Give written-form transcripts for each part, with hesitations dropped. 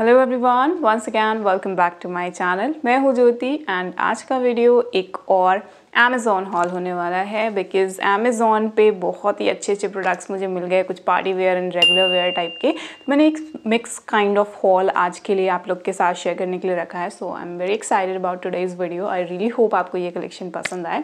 Hello everyone, once again welcome back to my channel. मैं हूँ ज्योति and आज का वीडियो एक और अमेज़ॉन हॉल होने वाला है बिकॉज़ अमेज़ॉन पे बहुत ही अच्छे अच्छे प्रोडक्ट्स मुझे मिल गए, कुछ party wear and regular wear type के। तो मैंने एक मिक्स काइंड ऑफ हॉल आज के लिए आप लोग के साथ शेयर करने के लिए रखा है। So I am very excited about today's video. I really hope आपको ये कलेक्शन पसंद आए।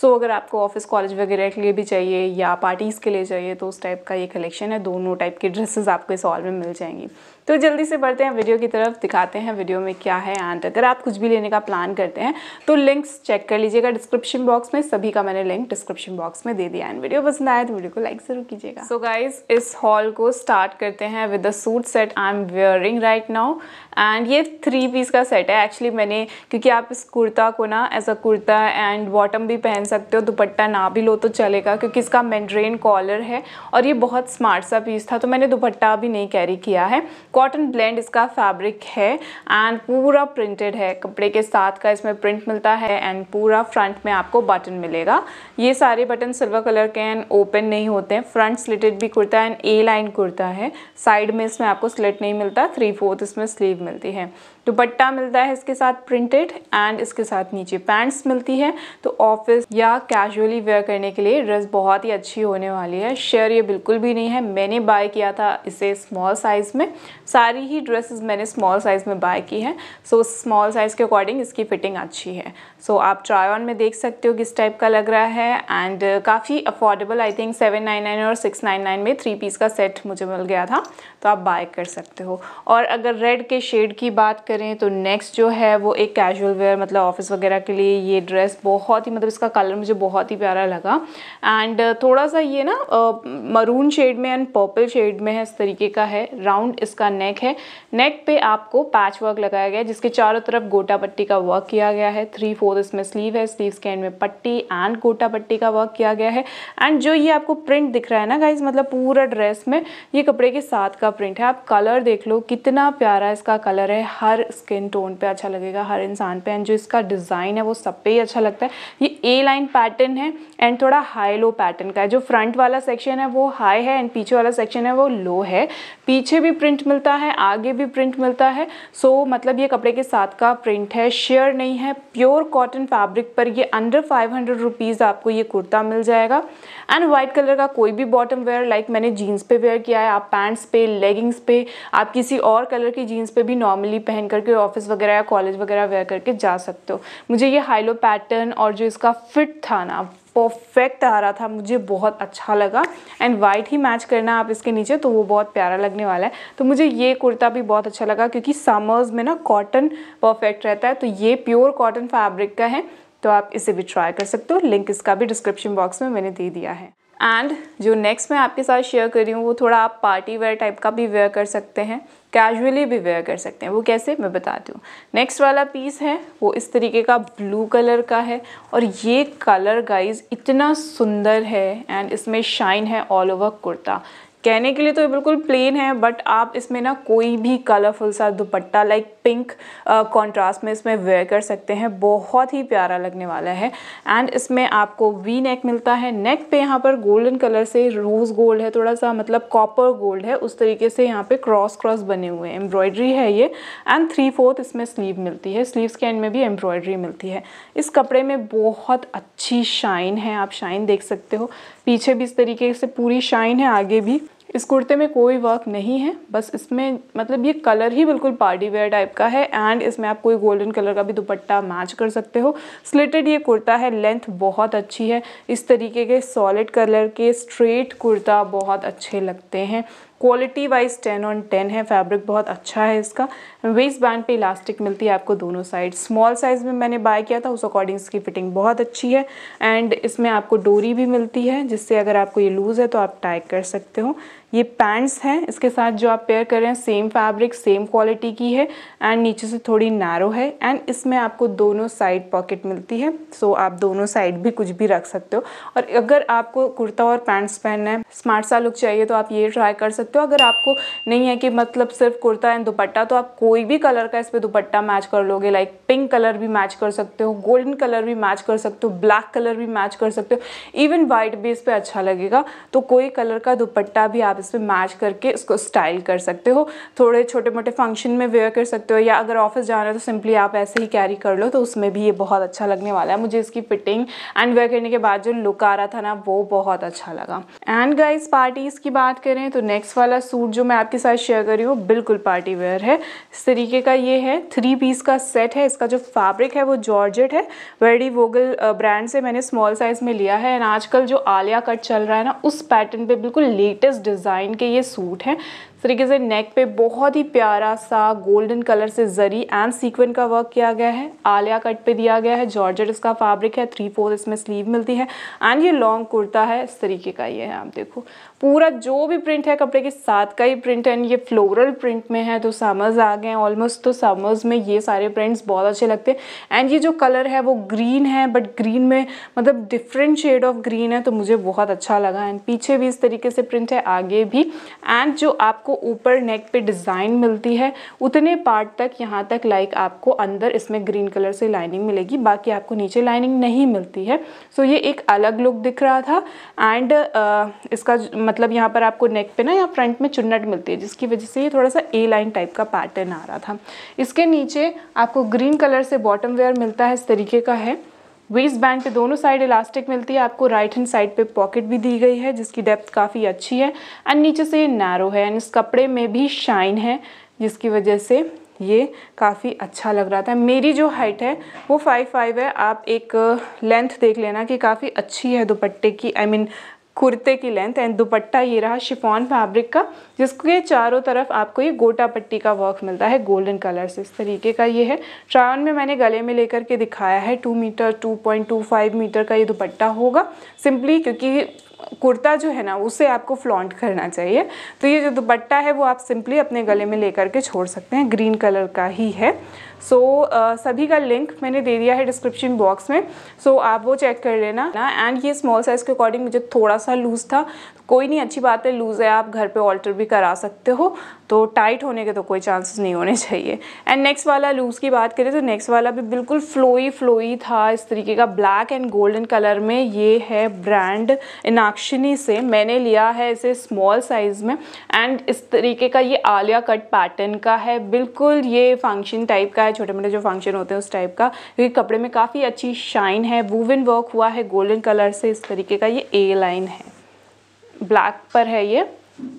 सो अगर आपको ऑफिस कॉलेज वगैरह के लिए भी चाहिए या पार्टीज़ के लिए चाहिए तो उस टाइप का ये कलेक्शन है। दोनों टाइप के ड्रेसेस आपको इस हॉल में मिल जाएंगी। तो जल्दी से बढ़ते हैं वीडियो की तरफ, दिखाते हैं वीडियो में क्या है। एंड अगर आप कुछ भी लेने का प्लान करते हैं तो लिंक्स चेक कर लीजिएगा डिस्क्रिप्शन बॉक्स में, सभी का मैंने लिंक डिस्क्रिप्शन बॉक्स में दे दिया। एंड वीडियो पसंद आया तो वीडियो को लाइक ज़रूर कीजिएगा। सो गाइज, इस हॉल को स्टार्ट करते हैं with the suit set I am wearing right now. And ये 3 पीस का सेट है। एक्चुअली मैंने, क्योंकि आप इस कुर्ता को ना as a kurta and bottom भी पहन सकते हो, दुपट्टा ना भी लो तो चलेगा क्योंकि इसका मेंड्रेन कॉलर है और ये बहुत स्मार्ट सा पीस था तो मैंने दुपट्टा भी नहीं कैरी किया है। कॉटन ब्लेंड इसका फैब्रिक है एंड पूरा प्रिंटेड है, कपड़े के साथ का इसमें प्रिंट मिलता है एंड पूरा फ्रंट में आपको बटन मिलेगा। ये सारे बटन सिल्वर कलर के एंड ओपन नहीं होते हैं। फ्रंट स्लिटेड भी kurta and A line kurta है। साइड में इसमें आपको स्लिट नहीं मिलता, 3/4 इसमें स्लीव मिलती है। दुपट्टा मिलता है इसके साथ प्रिंटेड एंड इसके साथ नीचे पैंट्स मिलती है। तो ऑफिस या कैजुअली वेयर करने के लिए ड्रेस बहुत ही अच्छी होने वाली है। शेयर ये बिल्कुल भी नहीं है। मैंने बाय किया था इसे स्मॉल साइज़ में, सारी ही ड्रेसेस मैंने स्मॉल साइज़ में बाय की हैं। सो स्मॉल साइज़ के अकॉर्डिंग इसकी फिटिंग अच्छी है। सो आप ट्राई ऑन में देख सकते हो किस टाइप का लग रहा है एंड काफ़ी अफोर्डेबल। आई थिंक 799 और 699 में 3 पीस का सेट मुझे मिल गया था, तो आप बाय कर सकते हो। और अगर रेड के शेड की बात करें तो नेक्स्ट जो है वो एक कैजुअल वेयर मतलब ऑफिस वगैरह के लिए ये ड्रेस बहुत ही, मतलब इसका कलर मुझे बहुत ही प्यारा लगा। एंड थोड़ा सा ये ना मरून शेड में एंड पर्पल शेड में है, इस तरीके का है। राउंड इसका नेक है। नेक पे आपको पैच वर्क लगाया गया है जिसके चारों तरफ गोटा पट्टी का वर्क किया गया है। 3/4 इसमें स्लीव है, स्लीव्स के एंड में पट्टी एंड गोटा पट्टी का वर्क किया गया है। एंड जो ये आपको प्रिंट दिख रहा है ना गाइज, मतलब पूरा ड्रेस में ये कपड़े के साथ का प्रिंट है। आप कलर देख लो कितना प्यारा इसका कलर है। हर स्किन टोन पे अच्छा लगेगा, हर इंसान पे। एंड जो इसका डिज़ाइन है वो सब पे ही अच्छा लगता है। ये ए लाइन पैटर्न है एंड थोड़ा हाई लो पैटर्न का है। जो फ्रंट वाला सेक्शन है वो हाई है एंड पीछे वाला सेक्शन है वो लो है। पीछे भी प्रिंट मिलता है, आगे भी प्रिंट मिलता है। सो मतलब ये कपड़े के साथ का प्रिंट है, शेयर नहीं है। प्योर कॉटन फैब्रिक पर ये अंडर 500 रुपीज़ आपको ये कुर्ता मिल जाएगा। एंड वाइट कलर का कोई भी बॉटम वेयर, लाइक मैंने जीन्स पे वेयर किया है, आप पैंट्स पे, लेगिंग्स पे, आप किसी और कलर की जीन्स पे भी नॉर्मली पहन करके ऑफिस वगैरह या कॉलेज वगैरह वेयर करके जा सकते हो। मुझे ये हाई लो पैटर्न और जो इसका फिट था ना परफेक्ट आ रहा था, मुझे बहुत अच्छा लगा। एंड वाइट ही मैच करना आप इसके नीचे तो वो बहुत प्यारा लगने वाला है। तो मुझे ये कुर्ता भी बहुत अच्छा लगा क्योंकि समर्स में ना कॉटन परफेक्ट रहता है। तो ये प्योर कॉटन फैब्रिक का है, तो आप इसे भी ट्राई कर सकते हो। लिंक इसका भी डिस्क्रिप्शन बॉक्स में मैंने दे दिया है। एंड जो नेक्स्ट मैं आपके साथ शेयर कर रही हूँ वो थोड़ा आप पार्टी वेयर टाइप का भी वेयर कर सकते हैं, कैजुअली भी वेयर कर सकते हैं। वो कैसे मैं बताती हूँ। नेक्स्ट वाला पीस है वो इस तरीके का ब्लू कलर का है और ये कलर गाइज इतना सुंदर है एंड इसमें शाइन है ऑल ओवर कुर्ता। कहने के लिए तो ये बिल्कुल प्लेन है बट आप इसमें ना कोई भी कलरफुल सा दुपट्टा लाइक पिंक कॉन्ट्रास्ट में इसमें वेयर कर सकते हैं, बहुत ही प्यारा लगने वाला है। एंड इसमें आपको वी नेक मिलता है। नेक पे यहाँ पर गोल्डन कलर से रोज़ गोल्ड है, थोड़ा सा मतलब कॉपर गोल्ड है उस तरीके से। यहाँ पे क्रॉस बने हुए हैं, एम्ब्रॉयडरी है ये। एंड 3/4 इसमें स्लीव मिलती है, स्लीव्स के एंड में भी एम्ब्रॉयडरी मिलती है। इस कपड़े में बहुत अच्छी शाइन है, आप शाइन देख सकते हो। पीछे भी इस तरीके से पूरी शाइन है, आगे भी। इस कुर्ते में कोई वर्क नहीं है, बस इसमें मतलब ये कलर ही बिल्कुल पार्टी वेयर टाइप का है। एंड इसमें आप कोई गोल्डन कलर का भी दुपट्टा मैच कर सकते हो। स्लिटेड ये कुर्ता है, लेंथ बहुत अच्छी है। इस तरीके के सॉलिड कलर के स्ट्रेट कुर्ता बहुत अच्छे लगते हैं। क्वालिटी वाइज 10/10 है, फैब्रिक बहुत अच्छा है इसका। वेस्ट बैंड पे इलास्टिक मिलती है आपको दोनों साइड। स्मॉल साइज़ में मैंने बाय किया था, उस अकॉर्डिंग इसकी फिटिंग बहुत अच्छी है। एंड इसमें आपको डोरी भी मिलती है जिससे अगर आपको ये लूज़ है तो आप टाई कर सकते हो। ये पैंट्स हैं इसके साथ जो आप पेयर कर रहे हैं, सेम फैब्रिक सेम क्वालिटी की है एंड नीचे से थोड़ी नैरो है। एंड इसमें आपको दोनों साइड पॉकेट मिलती है, सो आप दोनों साइड भी कुछ भी रख सकते हो। और अगर आपको कुर्ता और पैंट्स पहनना है, स्मार्ट सा लुक चाहिए तो आप ये ट्राई कर सकते हो। अगर आपको नहीं है कि मतलब सिर्फ कुर्ता एंड दुपट्टा, तो आप कोई भी कलर का इस पर दुपट्टा मैच कर लोगे। लाइक पिंक कलर भी मैच कर सकते हो, गोल्डन कलर भी मैच कर सकते हो, ब्लैक कलर भी मैच कर सकते हो, इवन वाइट भी इस पर अच्छा लगेगा। तो कोई कलर का दुपट्टा भी आप इसमें मैच करके इसको स्टाइल कर सकते हो। थोड़े छोटे मोटे फंक्शन में वेयर कर सकते हो, या अगर ऑफिस जाना है तो सिंपली आप ऐसे ही कैरी कर लो, तो उसमें भी ये बहुत अच्छा लगने वाला है। मुझे इसकी फिटिंग एंड वेयर करने के बाद जो लुक आ रहा था ना, वो बहुत अच्छा लगा। एंड गाइस, पार्टीज़ की बात करें तो नेक्स्ट वाला सूट जो मैं आपके साथ शेयर कर रही हूँ बिल्कुल पार्टी वेयर है। इस तरीके का ये है, 3 पीस का सेट है। इसका जो फैब्रिक है वो जॉर्जेट है, वेरी वोगल ब्रांड से मैंने स्मॉल साइज में लिया है। एंड आजकल जो आलिया कट चल रहा है ना, उस पैटर्न पे बिल्कुल लेटेस्ट डिज़ाइन के ये सूट हैं। तरीके से नेक पे बहुत ही प्यारा सा गोल्डन कलर से जरी एंड सीक्वेंट का वर्क किया गया है, आलिया कट पे दिया गया है। जॉर्जेट इसका फैब्रिक है, 3/4 इसमें स्लीव मिलती है एंड ये लॉन्ग कुर्ता है। इस तरीके का ये है, आप देखो पूरा जो भी प्रिंट है कपड़े के साथ का ही प्रिंट है। एंड ये फ्लोरल प्रिंट में है, तो समर्स आ गए हैं ऑलमोस्ट, तो समर्स में ये सारे प्रिंट्स बहुत अच्छे लगते हैं। एंड ये जो कलर है वो ग्रीन है, बट ग्रीन में मतलब डिफरेंट शेड ऑफ ग्रीन है, तो मुझे बहुत अच्छा लगा। एंड पीछे भी इस तरीके से प्रिंट है, आगे भी। एंड जो आपको ऊपर नेक पे डिज़ाइन मिलती है उतने पार्ट तक, यहाँ तक लाइक आपको अंदर इसमें ग्रीन कलर से लाइनिंग मिलेगी, बाकी आपको नीचे लाइनिंग नहीं मिलती है। सो ये एक अलग लुक दिख रहा था। एंड इसका मतलब यहाँ पर आपको नेक पे ना या फ्रंट में चुन्नट मिलती है, जिसकी वजह से ये थोड़ा सा ए लाइन टाइप का पैटर्न आ रहा था। इसके नीचे आपको ग्रीन कलर से बॉटम वेयर मिलता है, इस तरीके का है। वेस्ट बैंड पे दोनों साइड इलास्टिक मिलती है आपको, राइट हैंड साइड पे पॉकेट भी दी गई है जिसकी डेप्थ काफ़ी अच्छी है। एंड नीचे से ये नैरो है, एंड इस कपड़े में भी शाइन है, जिसकी वजह से ये काफ़ी अच्छा लग रहा था। मेरी जो हाइट है वो 5'5" है, आप एक लेंथ देख लेना कि काफ़ी अच्छी है दुपट्टे की, आई मीन कुर्ते की लेंथ। एंड दुपट्टा ये रहा शिफॉन फैब्रिक का, जिसके चारों तरफ आपको ये गोटा पट्टी का वर्क मिलता है गोल्डन कलर से। इस तरीके का ये है, ट्रायन में मैंने गले में लेकर के दिखाया है। 2.25 मीटर का ये दुपट्टा होगा सिंपली, क्योंकि कुर्ता जो है ना उसे आपको फ्लॉन्ट करना चाहिए, तो ये जो दुपट्टा है वो आप सिंपली अपने गले में लेकर के छोड़ सकते हैं। ग्रीन कलर का ही है। सो सभी का लिंक मैंने दे दिया है डिस्क्रिप्शन बॉक्स में, सो आप वो चेक कर लेना ना। एंड ये स्मॉल साइज़ के अकॉर्डिंग मुझे थोड़ा सा लूज़ था, कोई नहीं, अच्छी बात है। लूज़ है, आप घर पे ऑल्टर भी करा सकते हो, तो टाइट होने के तो कोई चांसेस नहीं होने चाहिए। एंड नेक्स्ट वाला लूज़ की बात करें तो नेक्स्ट वाला भी बिल्कुल फ्लोई था, इस तरीके का। ब्लैक एंड गोल्डन कलर में ये है, ब्रांड इनाक्षिनी से मैंने लिया है इसे स्मॉल साइज़ में। एंड इस तरीके का ये आलिया कट पैटर्न का है, बिल्कुल ये फंक्शन टाइप का है, छोटे मोटे जो फंक्शन होते हैं उस टाइप का, क्योंकि कपड़े में काफ़ी अच्छी शाइन है। वूवन वर्क हुआ है गोल्डन कलर से, इस तरीके का ये ए लाइन है, ब्लैक पर है ये।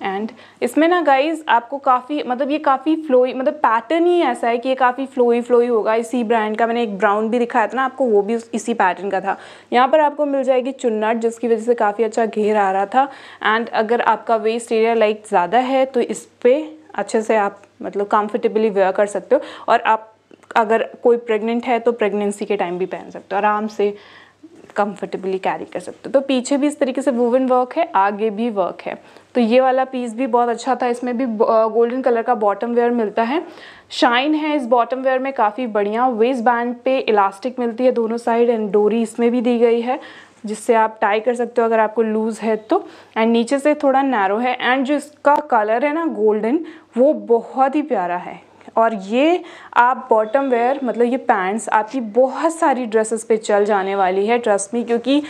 एंड इसमें ना गाइज आपको काफ़ी मतलब ये काफ़ी फ्लोई, मतलब पैटर्न ही ऐसा है कि ये काफ़ी फ्लोई होगा। इसी ब्रांड का मैंने एक ब्राउन भी दिखाया था ना आपको, वो भी इसी पैटर्न का था। यहाँ पर आपको मिल जाएगी चुन्नट, जिसकी वजह से काफ़ी अच्छा घेर आ रहा था। एंड अगर आपका वेस्ट एरिया लाइक ज़्यादा है तो इस पर अच्छे से आप मतलब कंफर्टेबली वेयर कर सकते हो। और आप अगर कोई प्रेग्नेंट है तो प्रेगनेंसी के टाइम भी पहन सकते हो, आराम से कंफर्टेबली कैरी कर सकते हो। तो पीछे भी इस तरीके से वूवन वर्क है, आगे भी वर्क है, तो ये वाला पीस भी बहुत अच्छा था। इसमें भी गोल्डन कलर का बॉटम वेयर मिलता है, शाइन है इस बॉटम वेयर में काफ़ी बढ़िया। वेस्ट बैंड पे इलास्टिक मिलती है दोनों साइड, एंड डोरी इसमें भी दी गई है जिससे आप टाई कर सकते हो अगर आपको लूज़ है तो। एंड नीचे से थोड़ा नैरो है। एंड जो इसका कलर है ना गोल्डन, वो बहुत ही प्यारा है। और ये आप बॉटम वेयर मतलब ये पैंट्स आपकी बहुत सारी ड्रेसेस पे चल जाने वाली है, ट्रस्ट मी। क्योंकि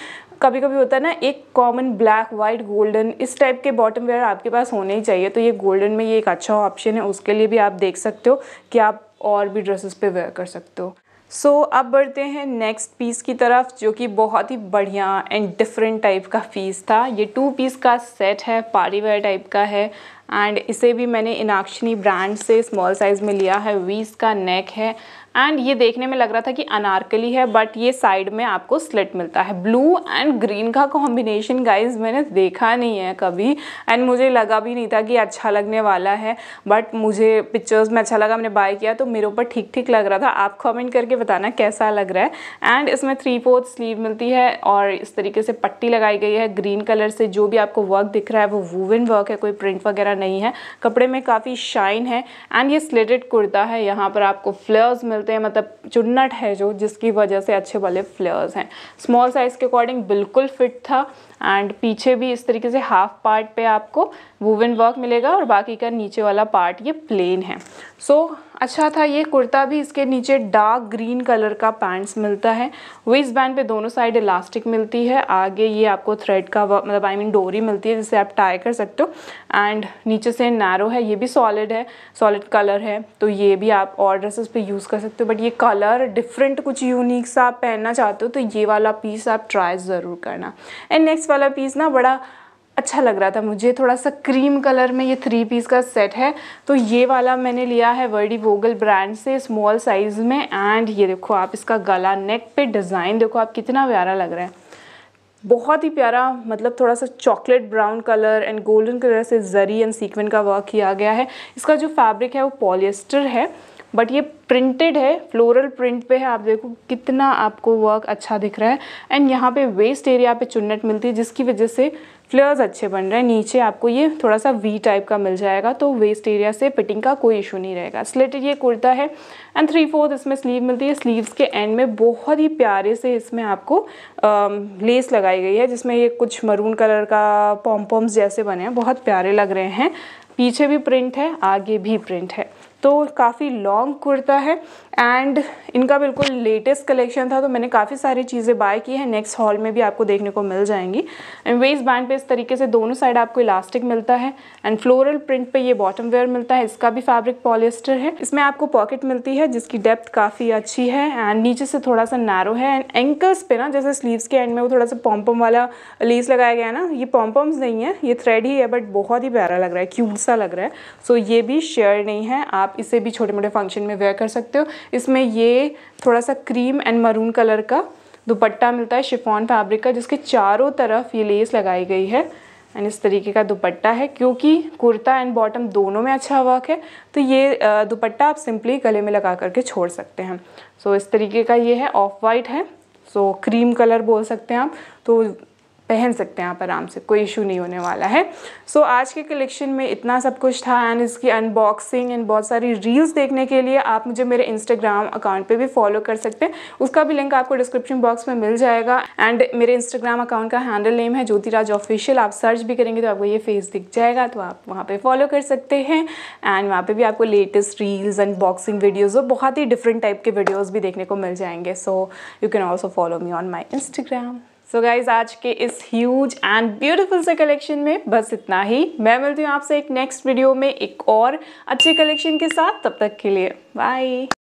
कभी कभी होता है ना, एक कॉमन ब्लैक, वाइट, गोल्डन, इस टाइप के बॉटम वेयर आपके पास होने ही चाहिए, तो ये गोल्डन में ये एक अच्छा ऑप्शन है। उसके लिए भी आप देख सकते हो कि आप और भी ड्रेसेस पे वेयर कर सकते हो। सो अब बढ़ते हैं नेक्स्ट पीस की तरफ, जो कि बहुत ही बढ़िया एंड डिफरेंट टाइप का पीस था। ये 2 पीस का सेट है, पार्टी वेयर टाइप का है। एंड इसे भी मैंने इनाक्षनी ब्रांड से स्मॉल साइज़ में लिया है। वीस का नेक है, एंड ये देखने में लग रहा था कि अनारकली है, बट ये साइड में आपको स्लिट मिलता है। ब्लू एंड ग्रीन का कॉम्बिनेशन गाइज मैंने देखा नहीं है कभी, एंड मुझे लगा भी नहीं था कि अच्छा लगने वाला है, बट मुझे पिक्चर्स में अच्छा लगा, मैंने बाय किया, तो मेरे ऊपर ठीक ठीक लग रहा था। आप कमेंट करके बताना कैसा लग रहा है। एंड इसमें 3/4 स्लीव मिलती है, और इस तरीके से पट्टी लगाई गई है ग्रीन कलर से। जो भी आपको वर्क दिख रहा है वो वूवन वर्क है, कोई प्रिंट वगैरह नहीं है। कपड़े में काफ़ी शाइन है। एंड ये स्लिटेड कुर्ता है, यहाँ पर आपको फ्लेयर्स मिलते हैं, मतलब चुन्नट है जो, जिसकी वजह से अच्छे वाले फ्लेयर्स हैं। स्मॉल साइज़ के अकॉर्डिंग बिल्कुल फिट था। एंड पीछे भी इस तरीके से हाफ पार्ट पे आपको वूवन वर्क मिलेगा, और बाकी का नीचे वाला पार्ट ये प्लेन है। सो अच्छा था ये कुर्ता भी। इसके नीचे डार्क ग्रीन कलर का पैंट्स मिलता है, वेस्ट बैंड पे दोनों साइड इलास्टिक मिलती है, आगे ये आपको थ्रेड का मतलब डोरी मिलती है जिसे आप टाई कर सकते हो, एंड नीचे से नैरो है, ये भी सॉलिड है, सॉलिड कलर है, तो ये भी आप और ड्रेसेस पे यूज़ कर सकते हो। बट ये कलर डिफरेंट कुछ यूनिक सा आप पहनना चाहते हो तो ये वाला पीस आप ट्राई ज़रूर करना। एंड नेक्स्ट वाला पीस ना बड़ा अच्छा लग रहा था मुझे, थोड़ा सा क्रीम कलर में, ये 3 पीस का सेट है, तो ये वाला मैंने लिया है वर्डी वोगल ब्रांड से स्मॉल साइज़ में। एंड ये देखो आप इसका गला, नेक पे डिज़ाइन देखो आप, कितना प्यारा लग रहा है, बहुत ही प्यारा, मतलब थोड़ा सा chocolate brown colour and golden colour से जरी एंड सीक्वेंट का वर्क किया गया है। इसका जो फैब्रिक है वो पॉलिएस्टर है, बट ये प्रिंटेड है, फ्लोरल प्रिंट पे है। आप देखो कितना आपको वर्क अच्छा दिख रहा है। एंड यहाँ पे वेस्ट एरिया पे चुन्नट मिलती है जिसकी वजह से फ्लेयर्स अच्छे बन रहे हैं। नीचे आपको ये थोड़ा सा वी टाइप का मिल जाएगा, तो वेस्ट एरिया से फिटिंग का कोई इशू नहीं रहेगा। स्लिटेड ये कुर्ता है एंड 3/4 इसमें स्लीव मिलती है। स्लीव्स के एंड में बहुत ही प्यारे से इसमें आपको लेस लगाई गई है जिसमें ये कुछ मरून कलर का पॉम्पॉम्स जैसे बने हैं, बहुत प्यारे लग रहे हैं। पीछे भी प्रिंट है, आगे भी प्रिंट है, तो काफ़ी लॉन्ग कुर्ता है। एंड इनका बिल्कुल लेटेस्ट कलेक्शन था, तो मैंने काफ़ी सारी चीज़ें बाय की हैं, नेक्स्ट हॉल में भी आपको देखने को मिल जाएंगी। एंड वेस्ट बैंड पे इस तरीके से दोनों साइड आपको इलास्टिक मिलता है एंड फ्लोरल प्रिंट पे ये बॉटम वेयर मिलता है। इसका भी फैब्रिक पॉलिएस्टर है। इसमें आपको पॉकेट मिलती है जिसकी डेप्थ काफ़ी अच्छी है एंड नीचे से थोड़ा सा नैरो है। एंड एंकल्स पे ना, जैसे स्लीव्स के एंड में वो थोड़ा सा पॉम्पम वाला लेस लगाया गया है ना, ये पॉम्पम्स नहीं है, ये थ्रेड ही है, बट बहुत ही प्यारा लग रहा है, क्यूट सा लग रहा है। सो ये भी शेयर नहीं है, आप इसे भी छोटे मोटे फंक्शन में वेयर कर सकते हो। इसमें ये थोड़ा सा क्रीम एंड मरून कलर का दुपट्टा मिलता है शिफॉन फैब्रिक का, जिसके चारों तरफ ये लेस लगाई गई है एंड इस तरीके का दुपट्टा है। क्योंकि कुर्ता एंड बॉटम दोनों में अच्छा वर्क है तो ये दुपट्टा आप सिंपली गले में लगा करके छोड़ सकते हैं। सो इस तरीके का ये है, ऑफ वाइट है, सो क्रीम कलर बोल सकते हैं आप, तो पहन सकते हैं आप आराम से, कोई इशू नहीं होने वाला है। सो आज के कलेक्शन में इतना सब कुछ था एंड इसकी अनबॉक्सिंग एंड बहुत सारी रील्स देखने के लिए आप मुझे मेरे इंस्टाग्राम अकाउंट पे भी फॉलो कर सकते हैं, उसका भी लिंक आपको डिस्क्रिप्शन बॉक्स में मिल जाएगा। एंड मेरे इंस्टाग्राम अकाउंट का हैंडल नेम है ज्योतिराज ऑफिशियल, आप सर्च भी करेंगे तो आपको ये फेस दिख जाएगा, तो आप वहाँ पर फॉलो कर सकते हैं। एंड वहाँ पर भी आपको लेटेस्ट रील्स, अनबॉक्सिंग वीडियोज़ और बहुत ही डिफरेंट टाइप के वीडियोज़ भी देखने को मिल जाएंगे। So you can also follow me on my Instagram. So guys आज के इस ह्यूज एंड ब्यूटीफुल से कलेक्शन में बस इतना ही। मैं मिलती हूँ आपसे एक नेक्स्ट वीडियो में एक और अच्छे कलेक्शन के साथ, तब तक के लिए बाय।